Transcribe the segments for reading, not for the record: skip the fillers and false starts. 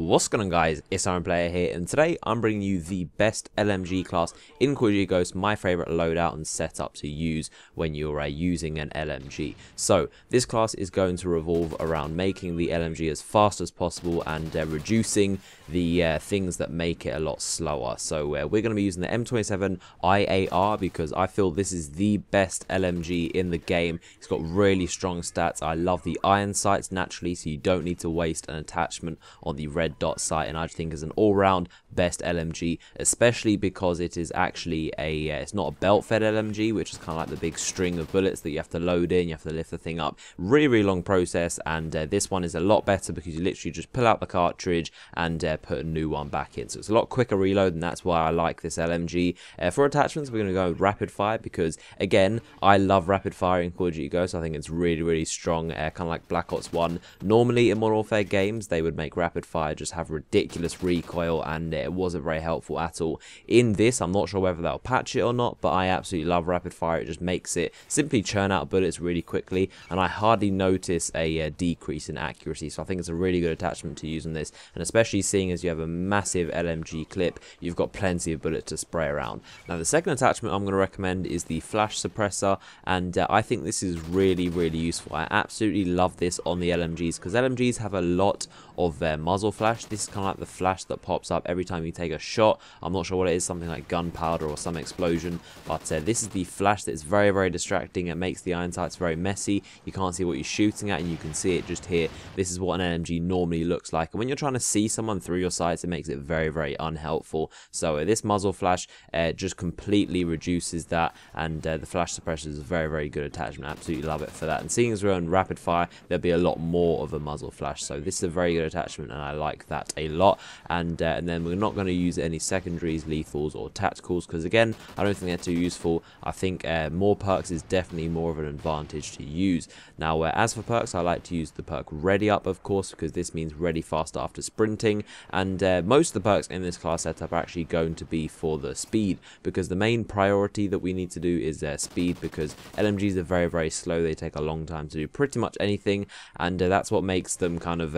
What's going on, guys? It's IronPlayer here, and today I'm bringing you the best LMG class in Call of Duty Ghosts, my favorite loadout and setup to use when you're using an LMG. So this class is going to revolve around making the LMG as fast as possible and reducing the things that make it a lot slower. So we're going to be using the m27 iar because I feel this is the best LMG in the game. It's got really strong stats. I love the iron sights naturally, so you don't need to waste an attachment on the red dot sight, and I think is an all-round best LMG, especially because it is actually a it's not a belt-fed LMG, which is kind of like the big string of bullets that you have to load in, you have to lift the thing up, really long process. And this one is a lot better because you literally just pull out the cartridge and put a new one back in, so it's a lot quicker reload, and that's why I like this LMG. For attachments, we're going to go with rapid fire because again I love rapid fire in Call of Duty Ghosts. I think it's really strong, kind of like Black Ops 1. Normally in Modern Warfare games they would make rapid fire just have ridiculous recoil, and it wasn't very helpful at all. In this, I'm not sure whether that'll patch it or not, but I absolutely love rapid fire. It just makes it simply churn out bullets really quickly, and I hardly notice a decrease in accuracy. So I think it's a really good attachment to use on this, and especially seeing as you have a massive LMG clip, you've got plenty of bullets to spray around. Now the second attachment I'm going to recommend is the flash suppressor, and I think this is really useful. I absolutely love this on the LMGs because LMGs have a lot of their muzzle flash. This is kind of like the flash that pops up every time you take a shot. I'm not sure what it is, something like gunpowder or some explosion, but this is the flash that's very distracting. It makes the iron sights very messy. You can't see what you're shooting at, and you can see it just here. This is what an LMG normally looks like, and when you're trying to see someone through your sights, it makes it very unhelpful. So this muzzle flash just completely reduces that, and the flash suppressor is a very good attachment. I absolutely love it for that, and seeing as we're on rapid fire, there'll be a lot more of a muzzle flash, so this is a very good attachment, and I like that a lot. And then we're not going to use any secondaries, lethals or tacticals because again I don't think they're too useful. I think more perks is definitely more of an advantage to use. Now as for perks, I like to use the perk ready up, of course, because this means ready fast after sprinting, and most of the perks in this class setup are actually going to be for the speed, because the main priority that we need to do is speed, because LMGs are very slow. They take a long time to do pretty much anything, and that's what makes them kind of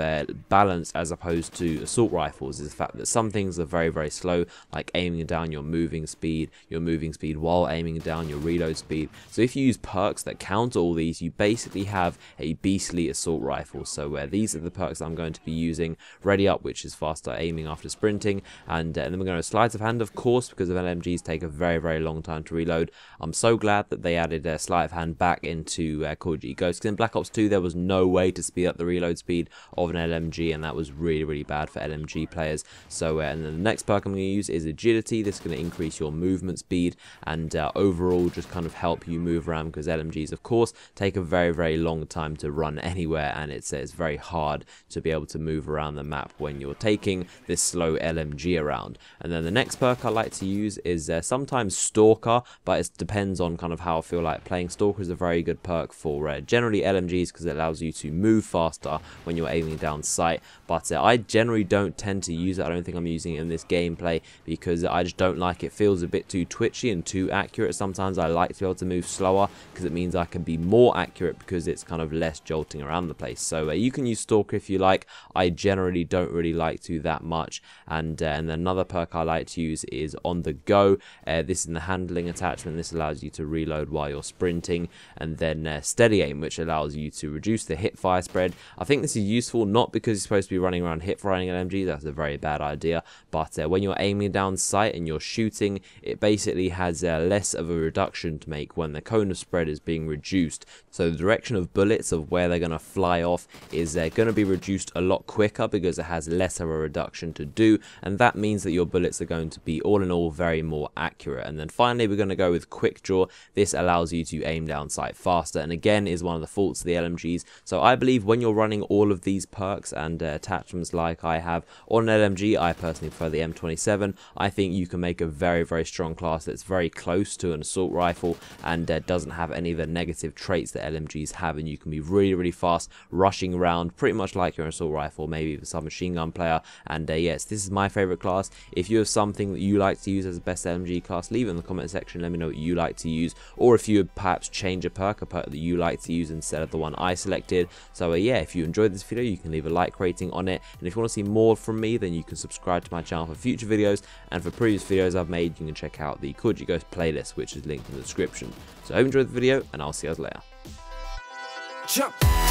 balanced as opposed to assault rifles, is the fact that some things are very slow, like aiming down your moving speed, while aiming down your reload speed. So if you use perks that counter all these, you basically have a beastly assault rifle. So where these are the perks I'm going to be using: ready up, which is faster aiming after sprinting, and then we're going to sleight of hand, of course, because of LMGs take a very long time to reload. I'm so glad that they added sleight of hand back into Call of Duty Ghosts, because in Black Ops 2 there was no way to speed up the reload speed of an LMG, and that was really bad for LMG players. So and then the next perk I'm going to use is agility. This is going to increase your movement speed and overall just kind of help you move around, because LMGs of course take a very long time to run anywhere, and it's very hard to be able to move around the map when you're taking this slow LMG around. And then the next perk I like to use is sometimes stalker, but it depends on kind of how I feel like playing. Stalker is a very good perk for generally LMGs because it allows you to move faster when you're aiming down sight. But I generally don't tend to use it. I don't think I'm using it in this gameplay because I just don't like it. Feels a bit too twitchy and too accurate sometimes. I like to be able to move slower because it means I can be more accurate because it's kind of less jolting around the place. So you can use stalker if you like. I generally don't really like to that much. And another perk I like to use is on the go. This is in the handling attachment. This allows you to reload while you're sprinting, and then steady aim, which allows you to reduce the hit fire spread. I think this is useful not because supposed to be running around hip firing LMG, that's a very bad idea, but when you're aiming down sight and you're shooting, it basically has less of a reduction to make when the cone of spread is being reduced. So the direction of bullets of where they're going to fly off is going to be reduced a lot quicker because it has less of a reduction to do, and that means that your bullets are going to be all in all very more accurate. And then finally we're going to go with quick draw. This allows you to aim down sight faster, and again is one of the faults of the LMGs. So I believe when you're running all of these perks and attachments like I have on an LMG, I personally prefer the M27. I think you can make a very strong class that's very close to an assault rifle and doesn't have any of the negative traits that LMGs have, and you can be really fast rushing around pretty much like your assault rifle, maybe the submachine gun player. And yes, this is my favorite class. If you have something that you like to use as the best LMG class, leave it in the comment section, let me know what you like to use, or if you would perhaps change a perk that you like to use instead of the one I selected. So yeah, if you enjoyed this video you can leave a like rating on it, and if if you want to see more from me, then you can subscribe to my channel for future videos, and for previous videos I've made, you can check out the Call of Duty Ghosts playlist, which is linked in the description. So I hope you enjoyed the video, and I'll see you guys later. Jump.